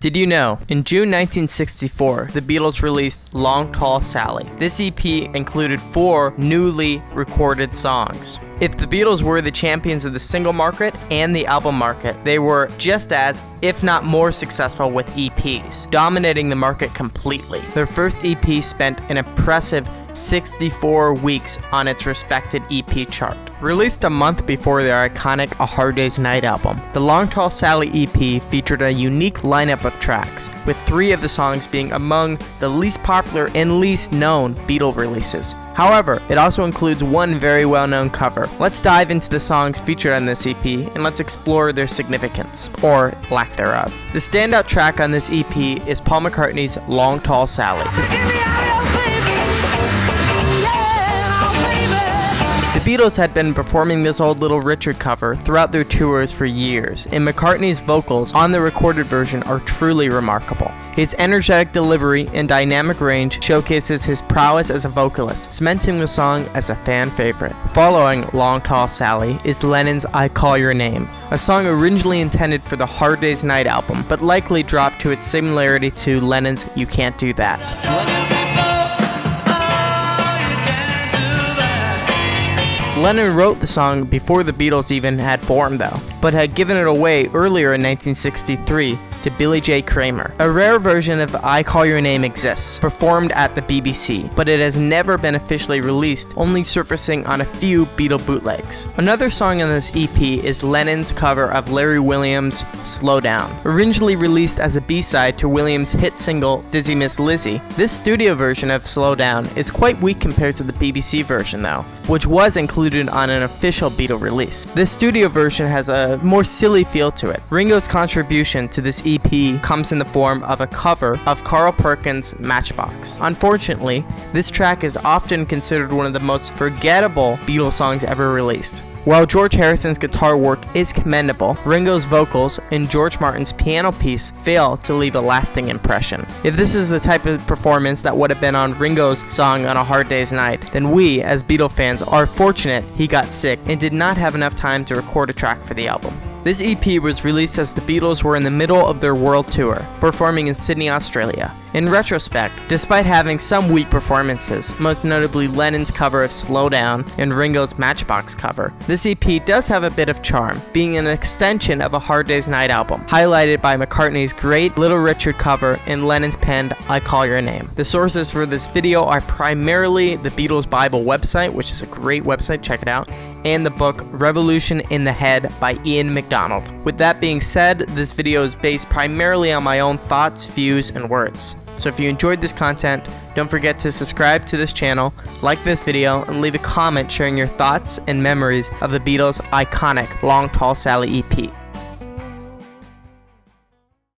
Did you know? In June 1964, the Beatles released Long Tall Sally. This EP included 4 newly recorded songs. If the Beatles were the champions of the single market and the album market, they were just as, if not more, successful with EPs, dominating the market completely. Their first EP spent an impressive 64 weeks on its respected EP chart. Released a month before their iconic A Hard Day's Night album, the Long Tall Sally EP featured a unique lineup of tracks, with 3 of the songs being among the least popular and least known Beatle releases. However, it also includes one very well-known cover. Let's dive into the songs featured on this EP and let's explore their significance, or lack thereof. The standout track on this EP is Paul McCartney's Long Tall Sally. The Beatles had been performing this old Little Richard cover throughout their tours for years, and McCartney's vocals on the recorded version are truly remarkable. His energetic delivery and dynamic range showcases his prowess as a vocalist, cementing the song as a fan favorite. Following Long Tall Sally is Lennon's I Call Your Name, a song originally intended for the Hard Day's Night album, but likely dropped to its similarity to Lennon's You Can't Do That. Lennon wrote the song before the Beatles even had formed though, but had given it away earlier in 1963 to Billy J. Kramer. A rare version of I Call Your Name exists, performed at the BBC, but it has never been officially released, only surfacing on a few Beatle bootlegs. Another song on this EP is Lennon's cover of Larry Williams' Slow Down. Originally released as a B-side to Williams' hit single Dizzy Miss Lizzy, this studio version of Slow Down is quite weak compared to the BBC version though, which was included on an official Beatle release. This studio version has a more silly feel to it. Ringo's contribution to this EP comes in the form of a cover of Carl Perkins' Matchbox. Unfortunately, this track is often considered one of the most forgettable Beatles songs ever released. While George Harrison's guitar work is commendable, Ringo's vocals and George Martin's piano piece fail to leave a lasting impression. If this is the type of performance that would have been on Ringo's song on A Hard Day's Night, then we, as Beatle fans, are fortunate he got sick and did not have enough time to record a track for the album. This EP was released as the Beatles were in the middle of their world tour, performing in Sydney, Australia. In retrospect, despite having some weak performances, most notably Lennon's cover of Slow Down and Ringo's Matchbox cover, this EP does have a bit of charm, being an extension of A Hard Day's Night album, highlighted by McCartney's great Little Richard cover and Lennon's penned I Call Your Name. The sources for this video are primarily the Beatles Bible website, which is a great website, check it out, and the book Revolution in the Head by Ian MacDonald. With that being said, this video is based primarily on my own thoughts, views, and words. So if you enjoyed this content, don't forget to subscribe to this channel, like this video, and leave a comment sharing your thoughts and memories of the Beatles' iconic Long Tall Sally EP.